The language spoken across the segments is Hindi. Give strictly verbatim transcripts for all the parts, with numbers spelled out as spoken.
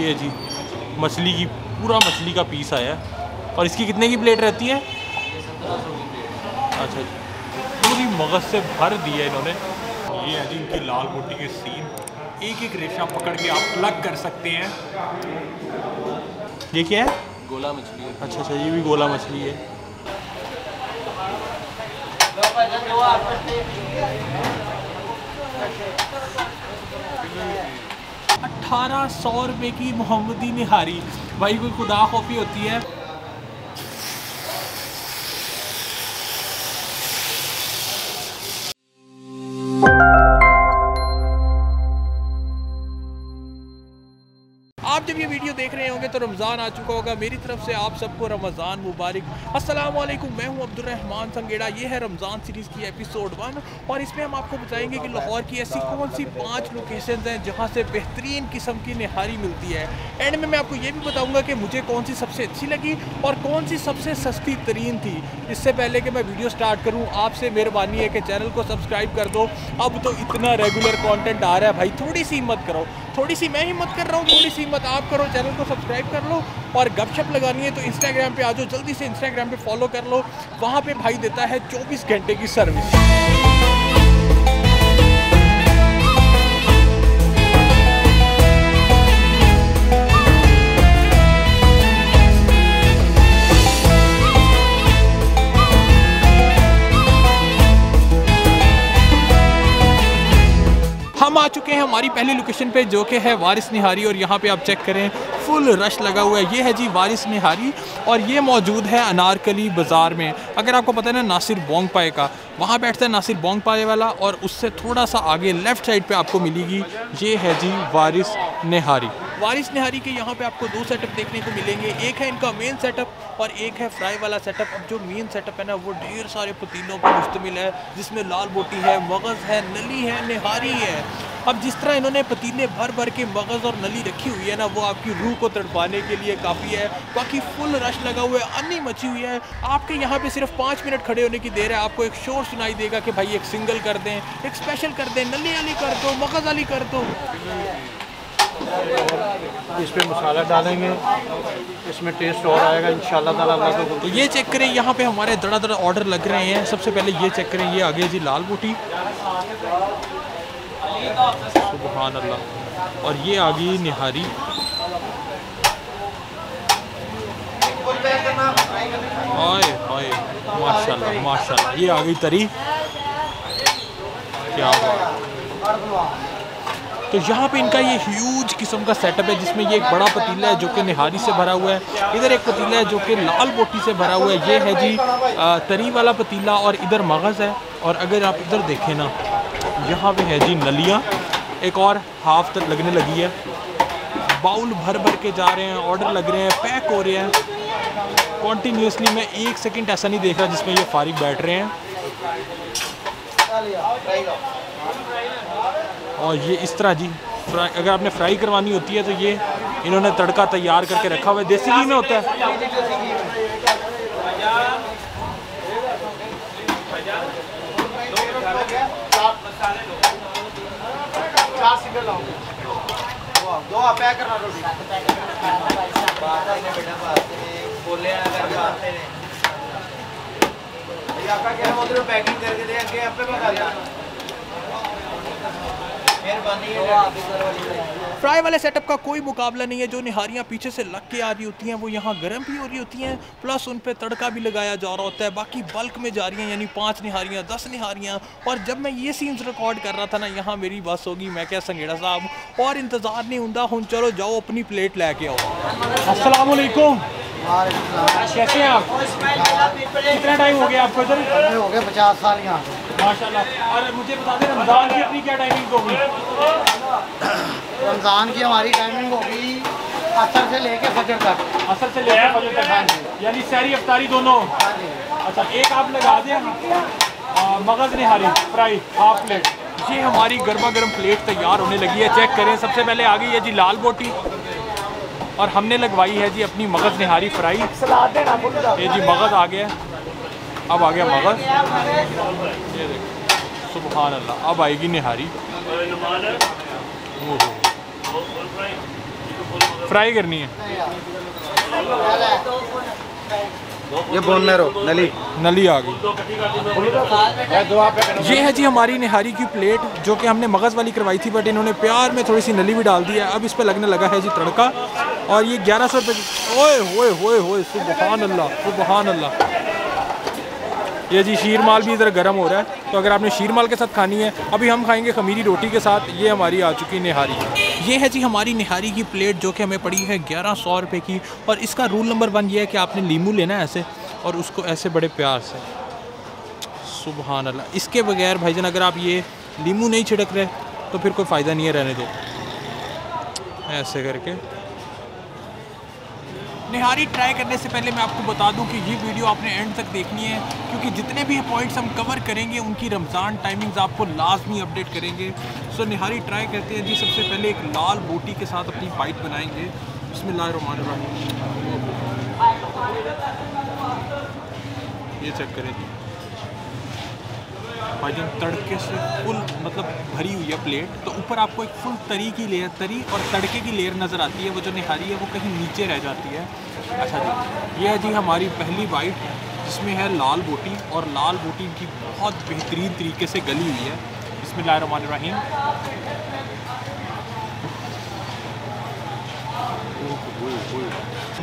ये जी मछली की, पूरा मछली का पीस आया है। और इसकी कितने की प्लेट रहती है? अच्छा जी, पूरी मगज से भर दी है इन्होंने। ये है जी इनकी लाल बोटी के सीन, एक एक रेशा पकड़ के आप प्लग कर सकते हैं। ये क्या है? गोला मछली है। अच्छा अच्छा, ये भी गोला मछली है। अट्ठारह सौ रुपये की मोहम्मदी निहारी, भाई कोई खुदा खौफी होती है। आप जब ये वीडियो देख रहे होंगे तो रमज़ान आ चुका होगा। मेरी तरफ से आप सबको रमज़ान मुबारक। अस्सलाम वालेकुम, मैं हूं अब्दुर रहमान संगेड़ा। ये है रमज़ान सीरीज़ की एपिसोड वन और इसमें हम आपको बताएंगे कि लाहौर की ऐसी कौन सी पांच लोकेशंस हैं जहां से बेहतरीन किस्म की निहारी मिलती है। एंड में मैं आपको ये भी बताऊँगा कि मुझे कौन सी सबसे अच्छी लगी और कौन सी सबसे सस्ती तरीन थी। इससे पहले कि मैं वीडियो स्टार्ट करूँ, आपसे मेहरबानी है कि चैनल को सब्सक्राइब कर दो। अब तो इतना रेगुलर कॉन्टेंट आ रहा है भाई, थोड़ी सी हिम्मत करो। थोड़ी सी मैं हिम्मत कर रहा हूँ, थोड़ी सी हिम्मत आप करो। चैनल को सब्सक्राइब कर लो और गपशप लगानी है तो इंस्टाग्राम पे आ जाओ, जल्दी से इंस्टाग्राम पे फॉलो कर लो। वहाँ पे भाई देता है चौबीस घंटे की सर्विस। हम आ चुके हैं हमारी पहली लोकेशन पे जो कि है वारिस निहारी। और यहाँ पे आप चेक करें फुल रश लगा हुआ है। ये है जी वारिस निहारी और ये मौजूद है अनारकली बाज़ार में। अगर आपको पता है ना नासिर बोंग पाए का, वहाँ बैठता है नासिर बोंग पाए वाला। और उससे थोड़ा सा आगे लेफ़्ट साइड पे आपको मिलेगी ये है जी वारिस निहारी। वारिस निहारी के यहाँ पे आपको दो सेटअप देखने को मिलेंगे, एक है इनका मेन सेटअप और एक है फ्राई वाला सेटअप। अब जो मेन सेटअप है ना वो ढेर सारे पतीलों पर मुश्तमिल है जिसमें लाल बोटी है, मगज़ है, नली है, निहारी है। अब जिस तरह इन्होंने पतीले भर भर के मगज़ और नली रखी हुई है ना, वो आपकी रूह को तड़पाने के लिए काफ़ी है। बाकी फुल रश लगा हुआ है, अन्नी मची हुई है। आपके यहाँ पे सिर्फ पाँच मिनट खड़े होने की देर है, आपको एक शोर सुनाई देगा कि भाई एक सिंगल कर दें, एक स्पेशल कर दें, नली वाली कर दो, मगज़ वाली कर दो। इस पे मसाला डालेंगे, इसमें टेस्ट और आएगा इंशाल्लाह ताला। तो ये चेक करें, यहाँ पे हमारे धड़ा धड़ा ऑर्डर लग रहे हैं। सबसे पहले ये चेक करें, ये आगे जी लाल बोटी, सुभान अल्लाह। और ये आ गई निहारी। हाय हाय, माशाल्लाह माशाल्लाह। ये आ गई तरी, क्या बात। तो यहाँ पे इनका ये ह्यूज किस्म का सेटअप है जिसमें ये एक बड़ा पतीला है जो कि निहारी से भरा हुआ है, इधर एक पतीला है जो कि लाल बोटी से भरा हुआ है, ये है जी तरी वाला पतीला, और इधर मगज़ है। और अगर आप इधर देखें ना, यहाँ पे है जी नलियाँ, एक और हाफ तक लगने लगी है। बाउल भर भर के जा रहे हैं, ऑर्डर लग रहे हैं, पैक हो रहे हैं कॉन्टीन्यूसली। मैं एक सेकेंड ऐसा नहीं देख रहा जिसमें ये फारिग बैठ रहे हैं। और ये इस तरह जी फ्राई, अगर आपने फ्राई करवानी होती है तो ये इन्होंने तड़का तैयार करके रखा हुआ है, देसी घी में होता है। फ्राई वाले सेटअप का कोई मुकाबला नहीं है। जो निहारियाँ पीछे से लग के आ रही होती हैं वो यहाँ गर्म भी हो रही होती हैं, प्लस उन पे तड़का भी लगाया जा रहा होता है। बाकी बल्क में जा रही हैं, यानी पांच निहारियाँ, दस निहारियाँ। और जब मैं ये सीन्स रिकॉर्ड कर रहा था ना, यहाँ मेरी बस होगी, मैं क्या संगेड़ा साहब, और इंतज़ार नहीं होंदा। हुन चलो जाओ अपनी प्लेट लेके आओ। अस्सलाम वालेकुम, कैसे हैं आप? कितना टाइम हो गया आपको इधर? हो गया पचास साल यहाँ माशाल्लाह। और मुझे बता दें रमज़ान की अपनी क्या टाइमिंग होगी? रमज़ान की हमारी टाइमिंग होगी असर से लेके फजर तक। असर से लेके फजर तक, यानी सहरी अफ्तारी दोनों। अच्छा, एक आप लगा दें मगज़ निहारी फ्राई हाफ प्लेट। ये हमारी गर्मा गर्म प्लेट तैयार होने लगी है, चेक करें। सबसे पहले आ गई है जी लाल बोटी और हमने लगवाई है जी अपनी मगज़ निहारी फ्राई। ये जी मगज़ आ गया, अब आ गया मगज़, ये देखो सुभान अल्लाह। अब आएगी निहारी। फ्राई करनी है। ये बोन मेरो नली नली आ गई। ये है जी हमारी निहारी की प्लेट जो कि हमने मगज़ वाली करवाई थी, बट इन्होंने प्यार में थोड़ी सी नली भी डाल दी है। अब इस पर लगने लगा है जी तड़का। और ये ग्यारह सौ रुपये। ओए होए होए होए सुबहान अल्लाह सुबहान अल्लाह। ये जी शीर माल भी इधर गर्म हो रहा है, तो अगर आपने शीर माल के साथ खानी है। अभी हम खाएंगे खमीरी रोटी के साथ। ये हमारी आ चुकी निहारी। ये है जी हमारी निहारी की प्लेट जो कि हमें पड़ी है ग्यारह सौ रुपये की। और इसका रूल नंबर वन ये है कि आपने लीमू लेना है ऐसे और उसको ऐसे बड़े प्यार से। सुभान अल्लाह। इसके बगैर भाईजान अगर आप ये लीमू नहीं छिड़क रहे तो फिर कोई फ़ायदा नहीं है, रहने दो ऐसे करके। निहारी ट्राई करने से पहले मैं आपको बता दूं कि ये वीडियो आपने एंड तक देखनी है, क्योंकि जितने भी पॉइंट्स हम कवर करेंगे उनकी रमज़ान टाइमिंग्स आपको लाजमी अपडेट करेंगे। सो निहारी ट्राई करते हैं जी। सबसे पहले एक लाल बोटी के साथ अपनी बाइट बनाएंगे। बिस्मिल्लाहिर्रहमानिर्रहीम। ये चेक करें भाईजान, तड़के से फुल मतलब भरी हुई है प्लेट। तो ऊपर आपको एक फुल तरी की लेयर, तरी और तड़के की लेयर नज़र आती है। वो जो निहारी है वो कहीं नीचे रह जाती है। अच्छा जी, ये है जी हमारी पहली बाइट जिसमें है लाल बोटी। और लाल बोटी की बहुत बेहतरीन तरीके से गली हुई है। बिस्मिल्लाहिर्रहमानिर्रहीम।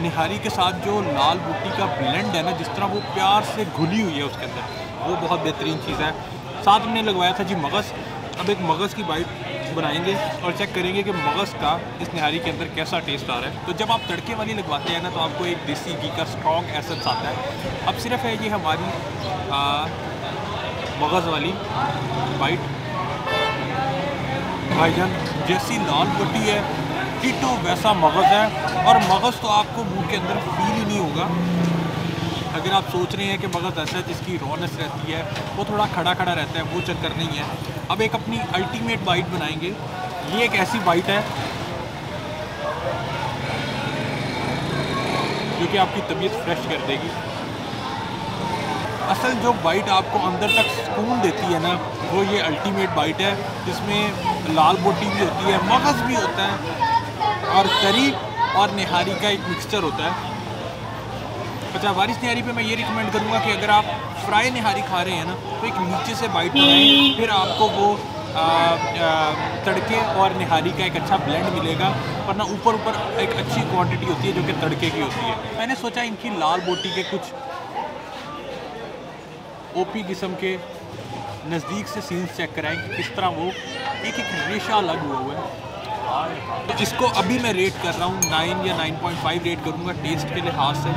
निहारी के साथ जो लाल बोटी का ब्लेंड है ना, जिस तरह वो प्यार से घुली हुई है उसके अंदर, वो बहुत बेहतरीन चीज़ है। साथ में लगवाया था जी मगज़। अब एक मगज़ की बाइट बनाएंगे और चेक करेंगे कि मगज़ का इस निहारी के अंदर कैसा टेस्ट आ रहा है। तो जब आप तड़के वाली लगवाते हैं ना तो आपको एक देसी घी का स्ट्रॉन्ग एसेंस आता है। अब सिर्फ है ये हमारी आ, मगज़ वाली बाइट। भाईजान जैसी लाल बोटी है टिटो वैसा मगज़ है। और मगज़ तो आपको मुँह के अंदर फील ही नहीं होगा। अगर आप सोच रहे हैं कि मगज़ ऐसा है जिसकी रॉनेस रहती है, वो थोड़ा खड़ा खड़ा रहता है, वो चक्कर नहीं है। अब एक अपनी अल्टीमेट बाइट बनाएंगे। ये एक ऐसी बाइट है जो कि आपकी तबीयत फ्रेश कर देगी। असल जो बाइट आपको अंदर तक सुकून देती है ना, वो ये अल्टीमेट बाइट है जिसमें लाल बोटी भी होती है, मगज़ भी होता है और तरी और निहारी का एक मिक्सचर होता है। अच्छा, वारिस निहारी पे मैं ये रिकमेंड करूँगा कि अगर आप फ्राई निहारी खा रहे हैं ना तो एक नीचे से बाइट बनाएं, फिर आपको वो आ, आ, तड़के और निहारी का एक अच्छा ब्लेंड मिलेगा। वरना ऊपर ऊपर एक अच्छी क्वांटिटी होती है जो कि तड़के की होती है। मैंने सोचा इनकी लाल बोटी के कुछ ओपी किस्म के नज़दीक से सीन्स चेक कराएँ कि किस तरह वो एक एक रेशा अलग हुआ हुआ है। तो इसको अभी मैं रेट कर रहा हूँ नाइन या नाइन पॉइंट फाइव रेट करूँगा टेस्ट के लिहाज से।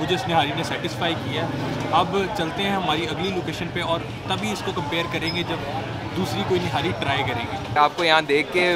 मुझे इस निहारी ने सेटिस्फाई किया। अब चलते हैं हमारी अगली लोकेशन पे और तभी इसको कंपेयर करेंगे जब दूसरी कोई निहारी ट्राई करेंगे। आपको यहाँ देख के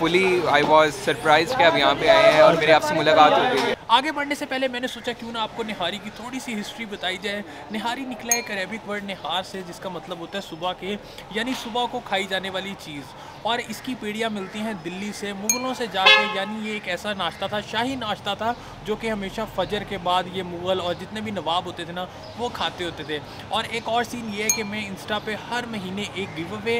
फुली आई वाज सरप्राइज्ड कि अब यहाँ पे आए हैं और मेरे आपसे मुलाकात हो गई है। आगे बढ़ने से पहले मैंने सोचा क्यों ना आपको निहारी की थोड़ी सी हिस्ट्री बताई जाए। निहारी निकला है एक अरेबिक वर्ड निहार से, जिसका मतलब होता है सुबह के, यानी सुबह को खाई जाने वाली चीज़। और इसकी पीढ़ियाँ मिलती हैं दिल्ली से, मुग़लों से जाके, यानी ये एक ऐसा नाश्ता था, शाही नाश्ता था जो कि हमेशा फजर के बाद ये मुग़ल और जितने भी नवाब होते थे ना वो खाते होते थे। और एक और सीन ये है कि मैं इंस्टा पे हर महीने एक गिव अवे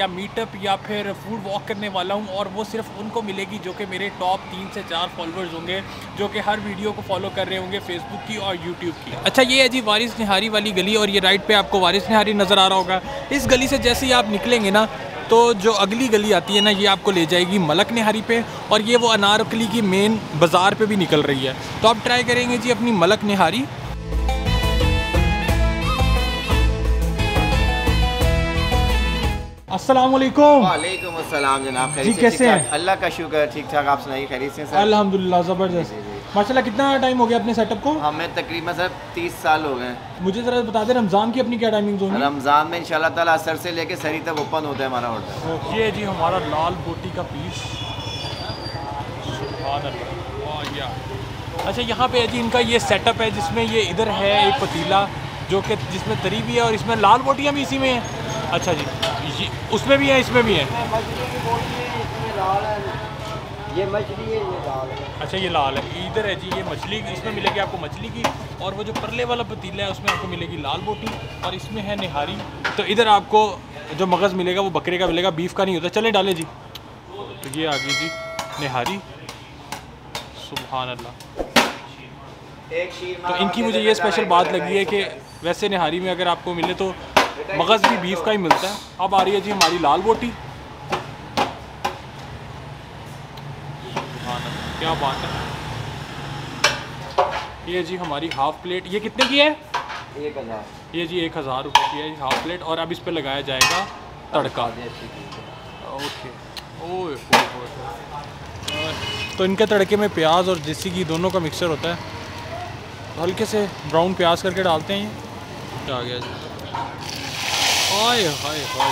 या मीटअप या फिर फूड वॉक करने वाला हूँ। और वो सिर्फ उनको मिलेगी जो कि मेरे टॉप तीन से चार फॉलोअर्स होंगे, जो कि हर वीडियो को फॉलो कर रहे होंगे फेसबुक की और यूट्यूब की। अच्छा, ये है जी वारिस निहारी वाली गली। और ये राइट पर आपको वारिस निहारी नज़र आ रहा होगा। इस गली से जैसे ही आप निकलेंगे ना तो जो अगली गली आती है ना, ये आपको ले जाएगी मलक निहारी पे। और ये वो अनारकली की मेन बाज़ार पे भी निकल रही है। तो आप ट्राई करेंगे जी अपनी मलक निहारी। अस्सलाम वालेकुम। वालेकुम अस्सलाम जनाब, खैरियत से? कैसे हैं? अल्लाह का शुक्र, ठीक ठाक। आप सुनाइए, खैरियत से? अल्हम्दुलिल्लाह, ज़बरदस्त। माशाल्लाह, कितना टाइम हो गया अपने सेटअप को? हमें तकरीबन सर तीस साल हो गए। मुझे ज़रा बता दें रमज़ान की अपनी क्या टाइमिंग होगी? रमज़ान में इंशाल्लाह ताला असर से लेके सरी तक ओपन होता है हमारा होटल। ओके जी, हमारा लाल बोटी का पीस। अच्छा, यहाँ पे है जी इनका ये सेटअप है जिसमें ये इधर है एक पतीला जो कि जिसमें तरी भी है और इसमें लाल बोटियाँ भी इसी में हैं। अच्छा जी, ये उसमें भी है, इसमें भी है। ये मछली है, ये लाल है। अच्छा, ये लाल है। इधर है जी ये मछली, इसमें मिलेगी आपको मछली की। और वो जो परले वाला पतीला है उसमें आपको मिलेगी लाल बोटी। और इसमें है निहारी। तो इधर आपको जो मगज़ मिलेगा वो बकरे का मिलेगा, बीफ का नहीं होता। चले डाले जी। तो ये आ गई जी निहारी। सुभान अल्लाह। तो इनकी मुझे ये स्पेशल बात लगी है कि वैसे निहारी में अगर आपको मिले तो मगज़ भी बीफ का ही मिलता है। अब आ रही है जी हमारी लाल बोटी। क्या बात है। ये जी हमारी हाफ प्लेट, ये कितने की है? एक हज़ार। ये जी एक हज़ार रुपये की है हाफ प्लेट। और अब इस पर लगाया जाएगा तड़का। ओके। ओए तो इनके तड़के में प्याज और देसी घी दोनों का मिक्सचर होता है। तो हल्के से ब्राउन प्याज करके डालते हैं। ये क्या आ गया जी? हाय हाय हाय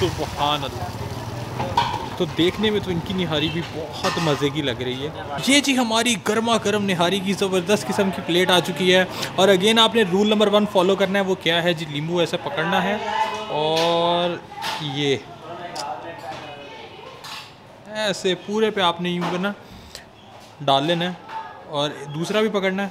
सुभान अल्लाह। तो देखने में तो इनकी निहारी भी बहुत मज़े की लग रही है। ये जी हमारी गर्मा गर्म निहारी की ज़बरदस्त किस्म की प्लेट आ चुकी है। और अगेन आपने रूल नंबर वन फॉलो करना है। वो क्या है जी? नींबू ऐसे पकड़ना है और ये ऐसे पूरे पे आपने यूँ करना, डाल लेना है और दूसरा भी पकड़ना है।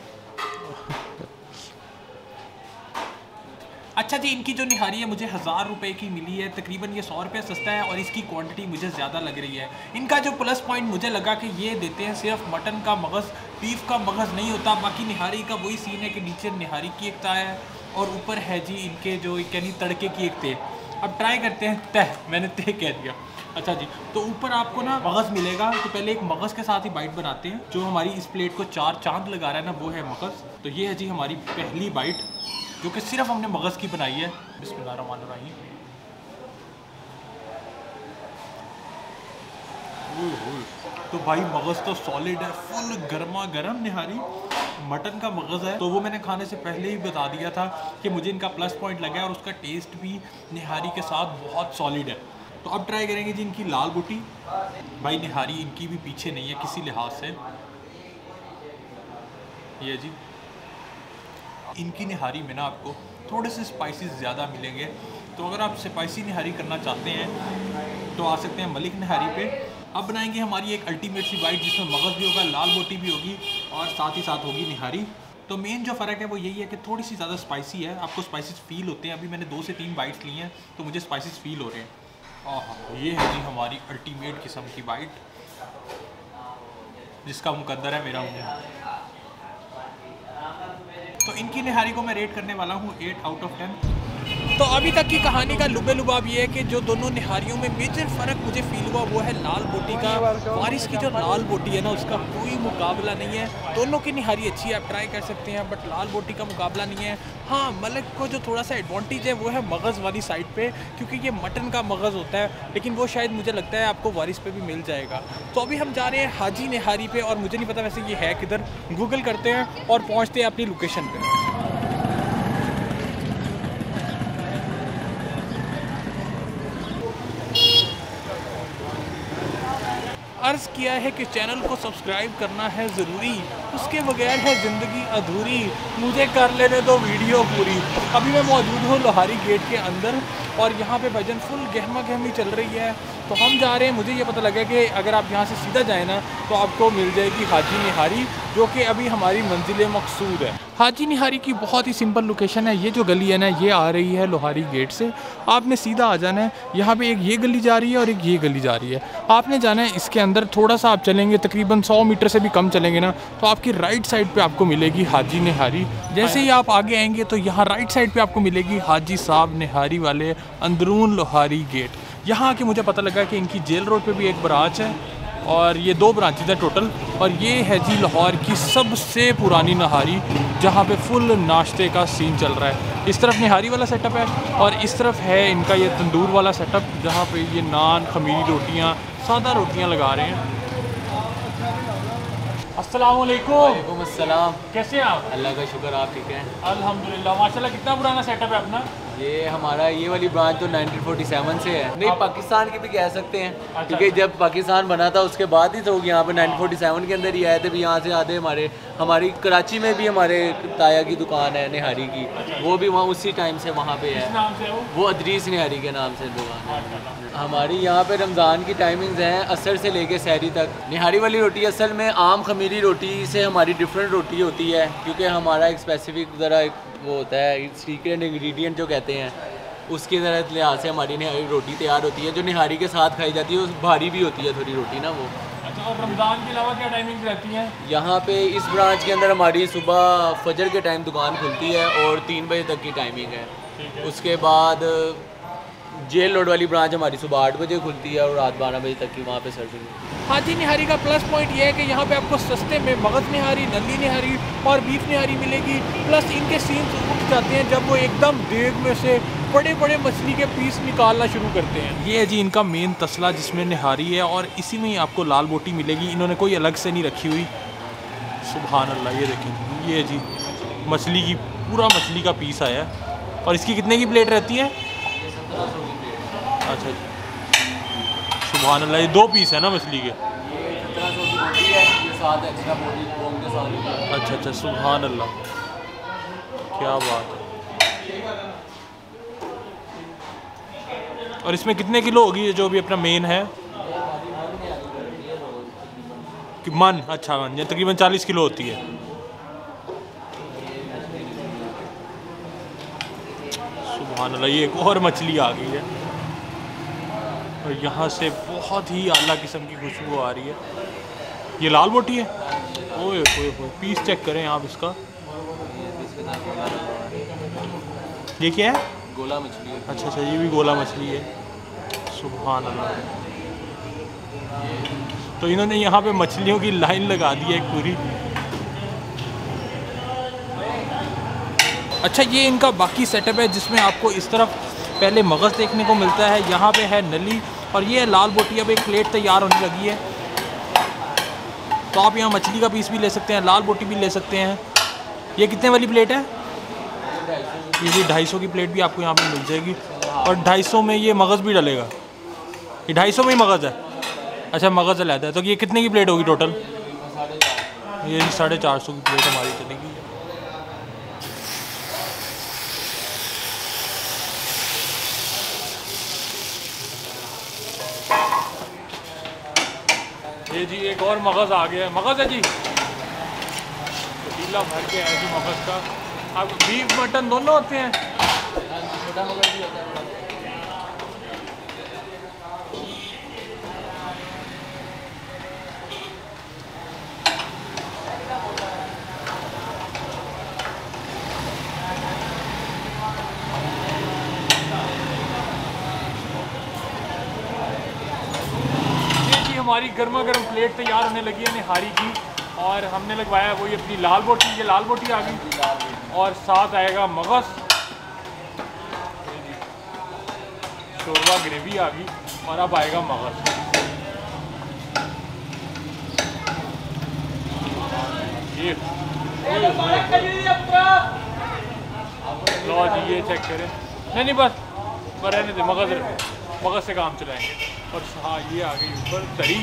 अच्छा जी, इनकी जो निहारी है मुझे हज़ार रुपए की मिली है। तकरीबन ये सौ रुपये सस्ता है और इसकी क्वांटिटी मुझे ज़्यादा लग रही है। इनका जो प्लस पॉइंट मुझे लगा कि ये देते हैं सिर्फ मटन का मगज़, बीफ का मगज़ नहीं होता। बाकी निहारी का वही सीन है कि नीचे निहारी की एक तह है और ऊपर है जी इनके जो यानी तड़के की एक तह। अब ट्राई करते हैं तह, मैंने तह कह दिया। अच्छा जी, तो ऊपर आपको ना मगज़ मिलेगा। तो पहले एक मगज़ के साथ ही बाइट बनाते हैं। जो हमारी इस प्लेट को चार चांद लगा रहा है ना, वो है मगज़। तो ये है जी हमारी पहली बाइट जो कि सिर्फ हमने मगज़ की बनाई है। बिस्मिल्लाहिर्रहमानिर्रहीम। तो भाई मगज़ तो सॉलिड है, फुल गर्मा गर्म निहारी मटन का मगज़ है। तो वो मैंने खाने से पहले ही बता दिया था कि मुझे इनका प्लस पॉइंट लगा है और उसका टेस्ट भी निहारी के साथ बहुत सॉलिड है। तो अब ट्राई करेंगे जी इनकी लाल बूटी। भाई निहारी इनकी भी पीछे नहीं है किसी लिहाज से। ये जी इनकी निहारी में ना आपको थोड़े से स्पाइसेस ज़्यादा मिलेंगे। तो अगर आप स्पाइसी निहारी करना चाहते हैं तो आ सकते हैं मलिक निहारी पे। अब बनाएंगे हमारी एक अल्टीमेट सी वाइट जिसमें मगज़ भी होगा, लाल बोटी भी होगी और साथ ही साथ होगी निहारी। तो मेन जो फ़र्क है वो यही है कि थोड़ी सी ज़्यादा स्पाइसी है, आपको स्पाइसेस फील होते हैं। अभी मैंने दो से तीन बाइट्स ली हैं तो मुझे स्पाइसेस फील हो रहे हैं। आहा, ये है जी हमारी अल्टीमेट किस्म की बाइट जिसका मुकद्दर है मेरा मुँह। तो इनकी निहारी को मैं रेट करने वाला हूँ एट आउट ऑफ टेन। तो अभी तक की कहानी का लुबे लुबाब ये है कि जो दोनों निहारियों में मेजर फ़र्क मुझे फील हुआ वो है लाल बोटी का। वारिस की जो लाल बोटी है ना, उसका कोई मुकाबला नहीं है। दोनों की निहारी अच्छी है, आप ट्राई कर सकते हैं, बट लाल बोटी का मुकाबला नहीं है। हाँ, मलक को जो थोड़ा सा एडवांटेज है वो है मगज़ वाली साइड पे, क्योंकि ये मटन का मगज़ होता है। लेकिन वो शायद मुझे लगता है आपको वारिस पे भी मिल जाएगा। तो अभी हम जा रहे हैं हाजी निहारी पे और मुझे नहीं पता वैसे ये है किधर। गूगल करते हैं और पहुंचते हैं अपनी लोकेशन पे। अर्ज़ किया है कि चैनल को सब्सक्राइब करना है ज़रूरी, उसके बगैर है ज़िंदगी अधूरी। मुझे कर लेने दो वीडियो पूरी। अभी मैं मौजूद हूँ लोहारी गेट के अंदर और यहाँ पे भजन फुल गहमा गहमी चल रही है। तो हम जा रहे हैं, मुझे ये पता लगा कि अगर आप यहाँ से सीधा जाए ना तो आपको मिल जाएगी हाजी निहारी, जो कि अभी हमारी मंजिल मकसूद है। हाजी निहारी की बहुत ही सिंपल लोकेशन है। ये जो गली है ना, ये आ रही है लोहारी गेट से। आपने सीधा आ जाना है। यहाँ पे एक ये गली जा रही है और एक ये गली जा रही है। आपने जाना है इसके अंदर, थोड़ा सा आप चलेंगे, तकरीबन सौ मीटर से भी कम चलेंगे ना, तो आपकी राइट साइड पर आपको मिलेगी हाजी निहारी। जैसे ही आप आगे आएँगे तो यहाँ राइट साइड पर आपको मिलेगी हाजी साहब निहारी वाले अंदरून लोहारी गेट। यहाँ आके मुझे पता लगा कि इनकी जेल रोड पे भी एक ब्रांच है और ये दो ब्रांचेज हैं टोटल। और ये है जी लाहौर की सबसे पुरानी निहारी जहाँ पे फुल नाश्ते का सीन चल रहा है। इस तरफ निहारी वाला सेटअप है और इस तरफ है इनका ये तंदूर वाला सेटअप जहाँ पे ये नान, खमीरी रोटियाँ, सादा रोटियाँ लगा रहे हैं। अस्सलाम वालेकुम। अस्सलाम, कैसे हैं आप? अल्लाह का शुक्र, आप ठीक हैं? अल्हम्दुलिल्लाह। माशाल्लाह, कितना पुराना सेटअप है अपना ये? हमारा ये वाली ब्रांच तो नाइनटीन फोर्टी सेवन से है। नहीं, पाकिस्तान की भी कह सकते हैं। अच्छा। क्योंकि जब पाकिस्तान बना था उसके बाद ही तो यहाँ पर नाइनटीन फोर्टी सेवन के अंदर ही आए थे। भी यहाँ से आते हमारे हमारी कराची में भी हमारे ताया की दुकान है निहारी की। अच्छा। वो भी वहाँ उसी टाइम से वहाँ पे है। वो? वो अदरीस निहारी के नाम से दुकान है हमारी। यहाँ पे रमज़ान की टाइमिंग्स हैं असर से लेके सहरी तक। निहारी वाली रोटी असल में आम खमीरी रोटी से हमारी डिफरेंट रोटी होती है, क्योंकि हमारा एक स्पेसिफिक ज़रा एक वो होता है सीक्रेट इंग्रेडिएंट जो कहते हैं, उसके ज़रा लिहाज से हमारी निहारी रोटी तैयार होती है। जो निहारी के साथ खाई जाती है उस भारी भी होती है थोड़ी रोटी ना वो। अच्छा, और रमज़ान के अलावा क्या टाइमिंग रहती हैं? यहाँ पे इस ब्रांच के अंदर हमारी सुबह फजर के टाइम दुकान खुलती है और तीन बजे तक की टाइमिंग है, है। उसके बाद जेल रोड वाली ब्रांच हमारी सुबह आठ बजे खुलती है और रात बारह बजे तक की वहाँ पे सर्विस होती है। हाजी निहारी का प्लस पॉइंट ये है कि यहाँ पे आपको सस्ते में मगध निहारी, नंदी निहारी और बीफ निहारी मिलेगी। प्लस इनके सीन्स उठ जाते हैं जब वो एकदम देग में से बड़े बड़े मछली के पीस निकालना शुरू करते हैं। ये है जी इनका मेन तसला जिसमें निहारी है और इसी में ही आपको लाल बोटी मिलेगी। इन्होंने कोई अलग से नहीं रखी हुई। सुभान अल्लाह, ये देखें, ये जी मछली की पूरा मछली का पीस आया है। और इसकी कितने की प्लेट रहती है? अच्छा जी, सुभान अल्लाह, ये दो पीस है ना मछली के? अच्छा अच्छा, सुभान अल्लाह, क्या बात है। और इसमें कितने किलो होगी ये जो भी अपना मेन है? कि मन अच्छा मन ये तकरीबन चालीस किलो होती है। सुभान अल्लाह, ये एक और मछली आ गई है और यहाँ से बहुत ही आला किस्म की खुशबू आ रही है। ये लाल बोटी है। ओए ओए ओए, पीस चेक करें आप इसका। ये क्या है? गोला मछली है। अच्छा अच्छा, ये भी गोला मछली है। सुभान अल्लाह, तो इन्होंने यहाँ पे मछलियों की लाइन लगा दी है पूरी। अच्छा, ये इनका बाकी सेटअप है जिसमें आपको इस तरफ पहले मगज़ देखने को मिलता है, यहाँ पे है नली और ये लाल बोटी। अब एक प्लेट तैयार होने लगी है तो आप यहाँ मछली का पीस भी ले सकते हैं, लाल बोटी भी ले सकते हैं। ये कितने वाली प्लेट है? ये जी ढाई सौ की प्लेट भी आपको यहाँ पे मिल जाएगी और ढाई सौ में ये मगज़ भी डलेगा। ये ढाई सौ में ही मगज़ है। अच्छा, मगज़ अलहदा है। तो ये कितने की प्लेट होगी टोटल? ये साढ़े चार सौ की प्लेट हमारी चलेगी। ये जी एक और मगज़ आ गया है। मगज़ है जी, पतीला भर के है जी मगज़ का। अब बीफ मटन दोनों होते हैं। हमारी गर्मा गर्म प्लेट तैयार होने लगी है निहारी की और हमने लगवाया है वो ये अपनी लाल बोटी। ये लाल बोटी आ गई और साथ आएगा मगज़, शोरबा ग्रेवी आ गई और अब आएगा मगज़। ये लो जी, ये चेक करें। नहीं नहीं, बस पर रहने दे, मगज़ मगज़ से काम चलाएंगे। और हाँ, ये आ गई ऊपर तरी,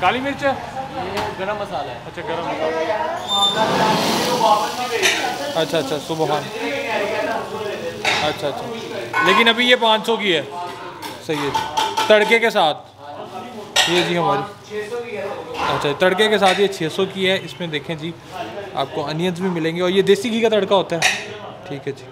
काली मिर्च है, ये गरम मसाला है। अच्छा, गरम मसाला। अच्छा अच्छा, सुभान। अच्छा अच्छा, लेकिन अभी ये पाँच सौ की है। सही है, तड़के के साथ। ये जी हमारी, अच्छा, तड़के के साथ ये छः सौ की है। इसमें देखें जी आपको अनियंस भी मिलेंगे और ये देसी घी का तड़का होता है। ठीक है जी,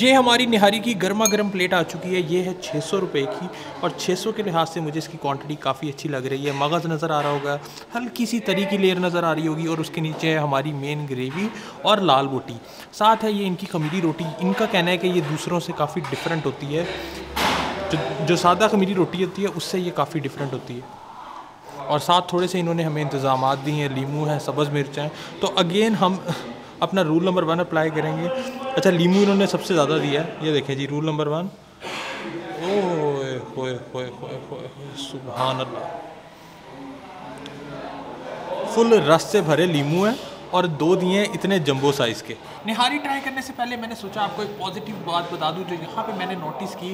ये हमारी निहारी की गर्मा गर्म प्लेट आ चुकी है। ये है छः सौ रुपये की और छः सौ के लिहाज से मुझे इसकी क्वांटिटी काफ़ी अच्छी लग रही है। मगज़ नज़र आ रहा होगा, हल्की सी तरी की लेयर नज़र आ रही होगी और उसके नीचे है हमारी मेन ग्रेवी और लाल बोटी। साथ है ये इनकी खमीरी रोटी। इनका कहना है कि ये दूसरों से काफ़ी डिफरेंट होती है। जो, जो सादा खमीरी रोटी होती है उससे ये काफ़ी डिफरेंट होती है। और साथ थोड़े से इन्होंने हमें इंतज़ाम दिए हैं, लीमू है, सब्ज़ मिर्च हैं। तो अगेन हम अपना रूल नंबर वन अप्लाई करेंगे। अच्छा, लीमू इन्होंने सबसे ज़्यादा दिया है। ये देखें जी, रूल नंबर वन। ओए होए होए होए होए, सुभान अल्लाह, फुल रस से भरे लीमू है और दो दिए इतने जंबो साइज़ के। निहारी ट्राई करने से पहले मैंने सोचा आपको एक पॉजिटिव बात बता दूं जो यहाँ पे मैंने नोटिस की।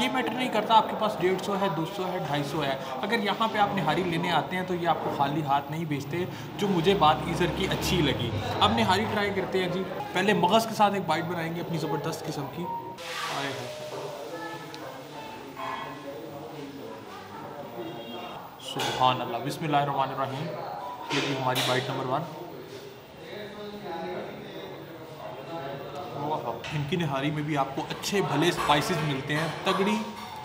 ये मैटर नहीं करता आपके पास डेढ़ सौ है, दो सौ है, ढाई सौ है। अगर यहाँ पे आप निहारी लेने आते हैं तो ये आपको खाली हाथ नहीं भेजते, जो मुझे बात इज़र की अच्छी लगी। अब निहारी ट्राई करते हैं जी। पहले मगज़ के साथ एक बाइट बनाएंगे अपनी ज़बरदस्त किस्म की। आए सुभान अल्लाह, बिस्मिल्लाहिर्रहमानिर्रहीम। ये भी हमारी बाइट नंबर वन। इनकी निहारी में भी आपको अच्छे भले स्पाइसेस मिलते हैं, तगड़ी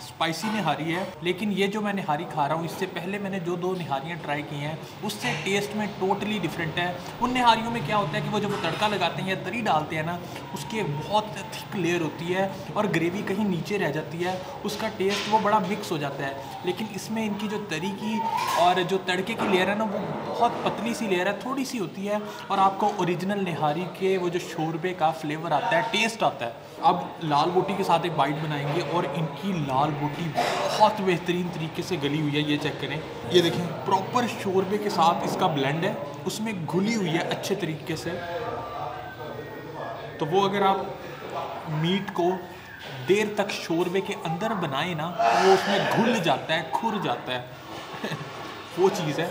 स्पाइसी निहारी है, लेकिन ये जो मैं निहारी खा रहा हूँ इससे पहले मैंने जो दो निहारियाँ ट्राई की हैं उससे टेस्ट में टोटली डिफरेंट है। उन निहारियों में क्या होता है कि वो जब वो तड़का लगाते हैं या तरी डालते हैं ना, उसकी बहुत थिक लेयर होती है और ग्रेवी कहीं नीचे रह जाती है, उसका टेस्ट वो बड़ा मिक्स हो जाता है। लेकिन इसमें इनकी जो तरी की और जो तड़के की लेयर है ना, वो बहुत पतली सी लेयर है, थोड़ी सी होती है, और आपको ओरिजिनल निहारी के वो जो शोरबे का फ्लेवर आता है, टेस्ट आता है। अब लाल बोटी के साथ एक बाइट बनाएंगे और इनकी लाल बोटी बहुत बेहतरीन तरीके से गली हुई है, ये चेक करें, ये देखें, प्रॉपर शोरबे के साथ इसका ब्लेंड है, उसमें घुली हुई है अच्छे तरीके से। तो वो अगर आप मीट को देर तक शोरबे के अंदर बनाए ना, वो उसमें घुल जाता है, खुर जाता है वो चीज़ है।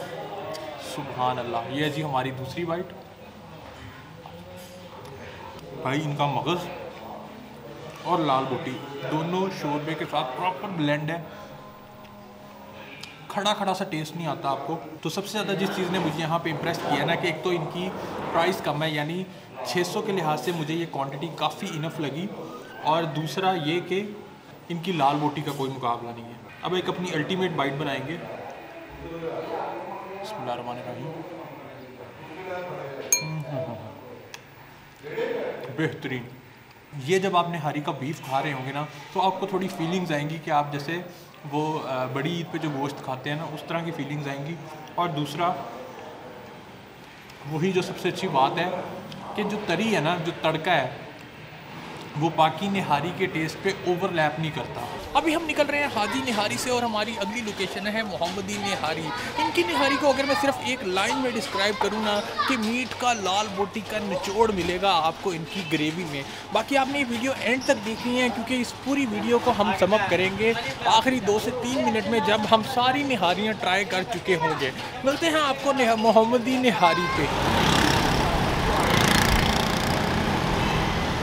सुभान अल्लाह। ये जी हमारी दूसरी बाइट। भाई इनका मगज़ और लाल बोटी दोनों शोरबे के साथ प्रॉपर ब्लेंड है, खड़ा खड़ा सा टेस्ट नहीं आता आपको। तो सबसे ज़्यादा जिस चीज़ ने मुझे यहाँ पे इम्प्रेस किया ना, कि एक तो इनकी प्राइस कम है, यानी छह सौ के लिहाज से मुझे ये क्वांटिटी काफ़ी इनफ लगी, और दूसरा ये कि इनकी लाल बोटी का कोई मुकाबला नहीं है। अब एक अपनी अल्टीमेट बाइट बनाएंगे। बिस्मिल्लाहिर्रहमानिर्रहीम। बेहतरीन। ये जब आप निहारी का बीफ खा रहे होंगे ना, तो आपको थोड़ी फीलिंग्स आएंगी कि आप जैसे वो बड़ी ईद पे जो गोश्त खाते हैं ना, उस तरह की फीलिंग्स आएंगी। और दूसरा वही जो सबसे अच्छी बात है कि जो तरी है ना, जो तड़का है, वो बाकी निहारी के टेस्ट पे ओवरलैप नहीं करता। अभी हम निकल रहे हैं हाजी निहारी से और हमारी अगली लोकेशन है मोहम्मदी निहारी। इनकी निहारी को अगर मैं सिर्फ एक लाइन में डिस्क्राइब करूँ ना, कि मीट का लाल बोटी का निचोड़ मिलेगा आपको इनकी ग्रेवी में। बाकी आपने ये वीडियो एंड तक देखनी है, क्योंकि इस पूरी वीडियो को हम समअप करेंगे आखिरी दो से तीन मिनट में, जब हम सारी निहारियाँ ट्राई कर चुके होंगे। मिलते हैं आपको मोहम्मदी निहारी पे।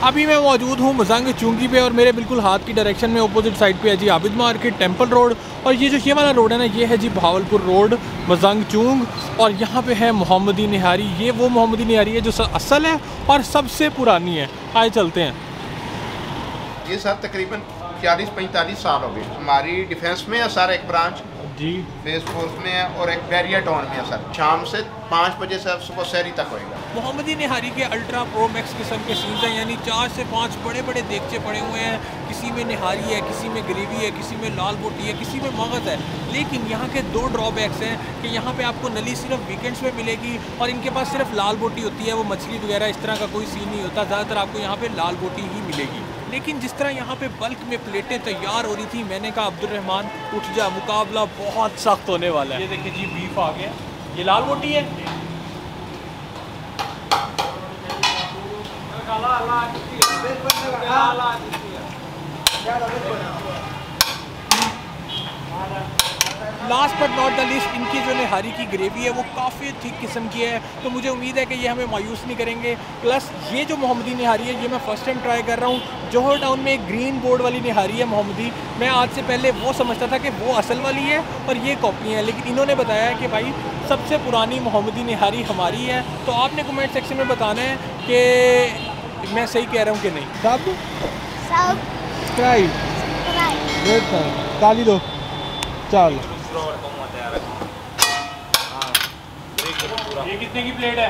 अभी मैं मौजूद हूँ मजांग चुंगी पे, और मेरे बिल्कुल हाथ की डायरेक्शन में अपोजिट साइड पे है जी आबिद मार्केट, टेंपल रोड, और ये जो ये वाला रोड है ना, ये है जी बहावलपुर रोड, मजांग चुंग, और यहाँ पे है मोहम्मदी निहारी। ये वो मोहम्मदी निहारी है जो असल है और सबसे पुरानी है। आए चलते हैं। ये सर तकरीबन चालीस पैंतालीस साल हो गए। हमारी डिफेंस में है सर एक ब्रांच जी, फेस फोर्स में है, और एक बैरियर टाउन में है सर। शाम से पाँच बजे से सुबह शहरी तक होएगा। मोहम्मदी निहारी के अल्ट्रा प्रो मैक्स किस्म के सीन्स हैं, यानी चार से पाँच बड़े बड़े देगचे पड़े हुए हैं। किसी में निहारी है, किसी में ग्रेवी है, किसी में लाल बोटी है, किसी में मगज़ है। लेकिन यहाँ के दो ड्रॉबैक्स हैं कि यहाँ पे आपको नली सिर्फ वीकेंड्स में मिलेगी, और इनके पास सिर्फ लाल बोटी होती है, वो मछली वगैरह इस तरह का कोई सीन नहीं होता। ज़्यादातर आपको यहाँ पर लाल बोटी ही मिलेगी। लेकिन जिस तरह यहाँ पे बल्क में प्लेटें तैयार हो रही थी, मैंने कहा अब्दुल रहमान उठ जा, मुकाबला बहुत सख्त होने वाला है। ये देखिए जी बीफ आ गया, ये लाल बोटी है। Last but not the list, इनकी जो निहारी की ग्रेवी है वो काफ़ी थिक किस्म की है, तो मुझे उम्मीद है कि ये हमें मायूस नहीं करेंगे। प्लस ये जो मोहम्मदी निहारी है, ये मैं फ़र्स्ट टाइम ट्राई कर रहा हूँ। जौहर टाउन में एक ग्रीन बोर्ड वाली निहारी है मोहम्मदी, मैं आज से पहले वो समझता था कि वो असल वाली है और ये कॉपी है, लेकिन इन्होंने बताया है कि भाई सबसे पुरानी मोहम्मदी निहारी हमारी है। तो आपने कमेंट सेक्शन में बताना है कि मैं सही कह रहा हूँ कि नहीं। सब चलो ये कितने की प्लेट है?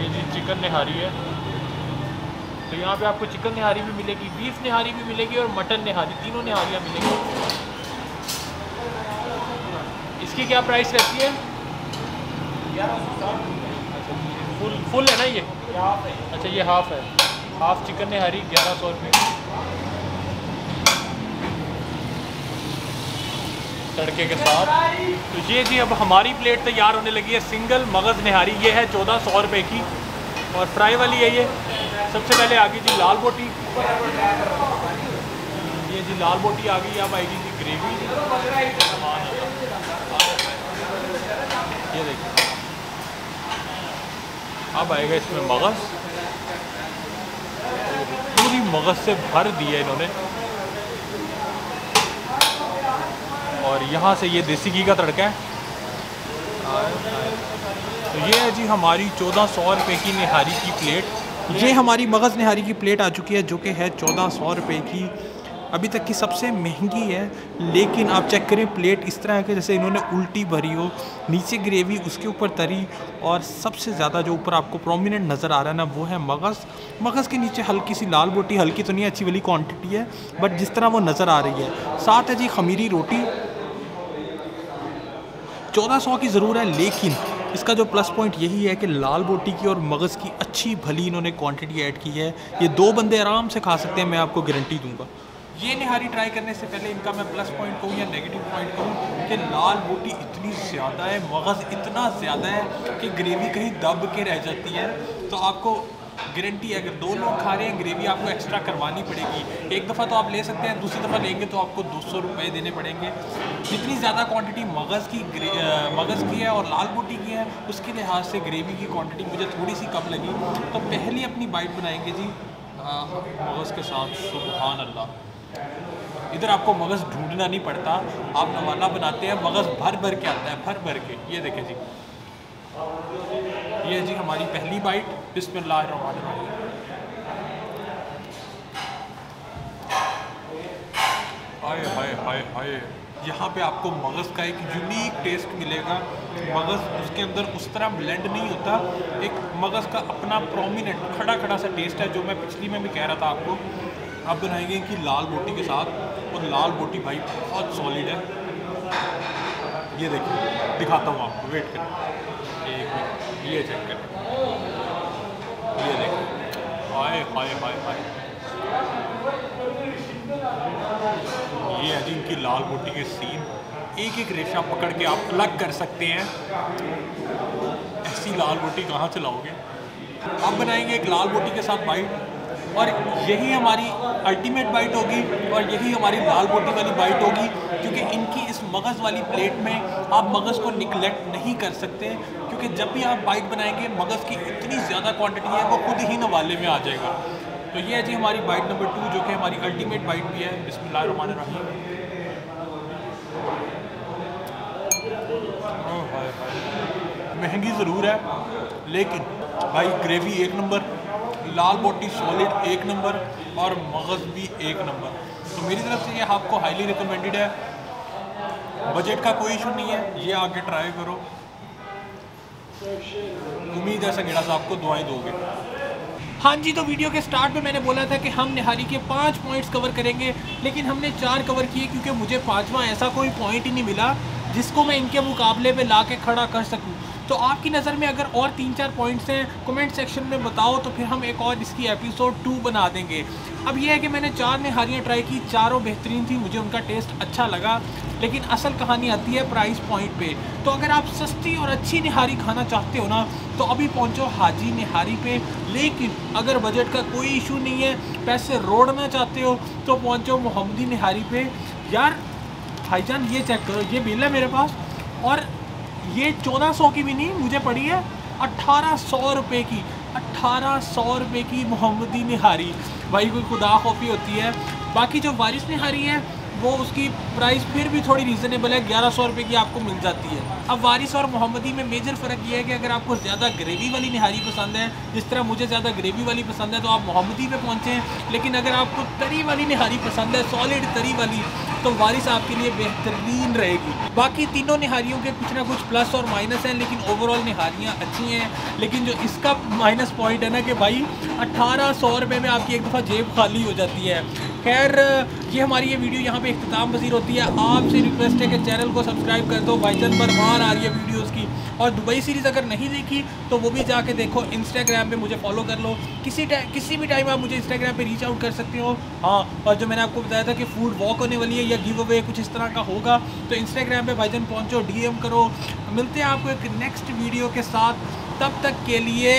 ये जी चिकन निहारी है, तो यहाँ पे आपको चिकन निहारी भी मिलेगी, बीफ निहारी भी मिलेगी, और मटन निहारी, तीनों निहारियाँ मिलेंगी। इसकी क्या प्राइस रहती है? फुल फुल है ना ये? अच्छा ये हाफ है। हाफ चिकन निहारी ग्यारह सौ रुपये। तड़के के साथ। तो ये जी अब हमारी प्लेट तैयार होने लगी है, सिंगल मगज़ निहारी, ये है चौदह सौ रुपये की और फ्राई वाली है ये। सबसे पहले आ गई जी लाल बोटी, ये जी लाल बोटी आ गई। अब आएगी जी ग्रेवी, ये देखिए अब आएगा इसमें मगज़, पूरी मगज़ से भर दी है इन्होंने। और यहाँ से ये देसी घी का तड़का है। तो ये है जी हमारी चौदह सौ रुपये की निहारी की प्लेट। ये हमारी मगज़ निहारी की प्लेट आ चुकी है जो कि है चौदह सौ रुपये की, अभी तक की सबसे महंगी है। लेकिन आप चेक करें प्लेट इस तरह है कि जैसे इन्होंने उल्टी भरी हो, नीचे ग्रेवी उसके ऊपर तरी, और सबसे ज़्यादा जो ऊपर आपको प्रोमिनेंट नज़र आ रहा है ना वो है मगज़। मगज़ के नीचे हल्की सी लाल बोटी, हल्की तो नहीं अच्छी वाली क्वान्टिटी है बट जिस तरह वो नज़र आ रही है। साथ है जी खमीरी रोटी, चौदह सौ की ज़रूर है लेकिन इसका जो प्लस पॉइंट यही है कि लाल बोटी की और मगज़ की अच्छी भली इन्होंने क्वांटिटी ऐड की है, ये दो बंदे आराम से खा सकते हैं, मैं आपको गारंटी दूंगा। ये निहारी ट्राई करने से पहले इनका मैं प्लस पॉइंट कहूँ या नेगेटिव पॉइंट कहूँ कि लाल बोटी इतनी ज़्यादा है, मगज़ इतना ज़्यादा है कि ग्रेवी कहीं दब के रह जाती है। तो आपको गारंटी है अगर दो लोग खा रहे हैं ग्रेवी आपको एक्स्ट्रा करवानी पड़ेगी। एक दफ़ा तो आप ले सकते हैं, दूसरी दफ़ा लेंगे तो आपको दो सौ रुपये देने पड़ेंगे। जितनी ज़्यादा क्वांटिटी मगज़ की मगज़ की है और लाल बोटी की है उसके लिहाज से ग्रेवी की क्वांटिटी मुझे थोड़ी सी कम लगी। तो पहली अपनी बाइट बनाएंगे जी मगज़ के साथ। सुभान अल्लाह, इधर आपको मगज़ ढूंढना नहीं पड़ता, आप नवाला बनाते हैं, मगज़ भर भर के आता है, भर भर के। ये देखें जी, ये जी हमारी पहली बाइट। बिस्मिल्लाहिर्रहमानिर्रहीम। हाय हाय हाय हाय, यहाँ पे आपको मगज़ का एक यूनिक टेस्ट मिलेगा। मगज़ उसके अंदर उस तरह ब्लेंड नहीं होता, एक मगज़ का अपना प्रोमिनेंट खड़ा खड़ा सा टेस्ट है जो मैं पिछली में भी कह रहा था आपको। अब बनाएंगे कि लाल बोटी के साथ, और लाल बोटी भाई बहुत सॉलिड है। ये देखिए दिखाता हूँ आपको, वेट करें एक मिनट, ये चेक करें, ये देखो, हाय हाय हाय हाय। ये है जी इनकी लाल बोटी के सीन, एक एक रेशा पकड़ के आप अलग कर सकते हैं। ऐसी लाल बोटी कहाँ से लाओगे। अब बनाएंगे एक लाल बोटी के साथ बाइट, और यही हमारी अल्टीमेट बाइट होगी और यही हमारी लाल बोटी वाली बाइट होगी, क्योंकि इनकी इस मगज़ वाली प्लेट में आप मगज़ को निगलेक्ट नहीं कर सकते, क्योंकि जब भी आप बाइट बनाएंगे मगज़ की इतनी ज़्यादा क्वांटिटी है वो खुद ही नवाले में आ जाएगा। तो ये है जी हमारी बाइट नंबर टू जो कि हमारी अल्टीमेट बाइट भी है। बिस्मिल्लाहिर्रहमानिर्रहीम। महंगी ज़रूर है लेकिन भाई ग्रेवी एक नंबर, लाल बोटी सॉलिड एक नंबर, और मगज़ भी एक नंबर। तो मेरी तरफ से ये आपको हाईली रिकमेंडेड है, बजट का कोई इशू नहीं है, ये आके ट्राई करो। उम्मीद है संगेड़ा साहब को दुआएं दोगे। हाँ जी, तो वीडियो के स्टार्ट में मैंने बोला था कि हम निहारी के पाँच पॉइंट्स कवर करेंगे, लेकिन हमने चार कवर किए क्योंकि मुझे पाँचवा ऐसा कोई पॉइंट ही नहीं मिला जिसको मैं इनके मुकाबले पे ला के खड़ा कर सकूँ। तो आपकी नज़र में अगर और तीन चार पॉइंट्स हैं कमेंट सेक्शन में बताओ, तो फिर हम एक और इसकी एपिसोड टू बना देंगे। अब यह है कि मैंने चार निहारियाँ ट्राई की, चारों बेहतरीन थी, मुझे उनका टेस्ट अच्छा लगा। लेकिन असल कहानी आती है प्राइस पॉइंट पे। तो अगर आप सस्ती और अच्छी निहारी खाना चाहते हो ना तो अभी पहुंचो हाजी निहारी पे। लेकिन अगर बजट का कोई इशू नहीं है, पैसे रोड़ना चाहते हो तो पहुंचो मोहम्मदी निहारी पे। यार भाईजान ये चेक करो, ये बिल है मेरे पास, और ये चौदह सौ की भी नहीं, मुझे पड़ी है अट्ठारह सौ रुपये की। अट्ठारह सौ रुपये की मोहम्मदी निहारी, भाई कोई खुदा खौफी होती है। बाकी जो वारिस निहारी है वो उसकी प्राइस फिर भी थोड़ी रीज़नेबल है, ग्यारह सौ रुपये की आपको मिल जाती है। अब वारिस और मोहम्मदी में मेजर फ़र्क ये है कि अगर आपको ज़्यादा ग्रेवी वाली निहारी पसंद है, जिस तरह मुझे ज़्यादा ग्रेवी वाली पसंद है, तो आप मोहम्मदी पे पहुँचें। लेकिन अगर आपको तरी वाली निहारी पसंद है, सॉलिड तरी वाली, तो वारिस आपके लिए बेहतरीन रहेगी। बाकी तीनों निहारियों के कुछ ना कुछ प्लस और माइनस हैं, लेकिन ओवरऑल निहारियाँ अच्छी हैं। लेकिन जो इसका माइनस पॉइंट है ना कि भाई अट्ठारह सौ रुपये में आपकी एक दफ़ा जेब खाली हो जाती है। खैर ये हमारी ये वीडियो यहाँ पे इख्तिताम पसीर होती है। आपसे रिक्वेस्ट है कि चैनल को सब्सक्राइब कर दो, वाइजन पर बाहर आ रही है वीडियोस की। और दुबई सीरीज़ अगर नहीं देखी तो वो भी जाके देखो। इंस्टाग्राम पे मुझे फॉलो कर लो, किसी किसी भी टाइम आप मुझे इंस्टाग्राम पे रीच आउट कर सकते हो। हाँ, और जो मैंने आपको बताया था कि फूड वॉक होने वाली है या गिव अवे कुछ इस तरह का होगा, तो इंस्टाग्राम पर भाईजान पहुँचो, डी एम करो। मिलते हैं आपको एक नेक्स्ट वीडियो के साथ, तब तक के लिए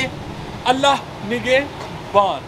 अल्लाह निगहबान।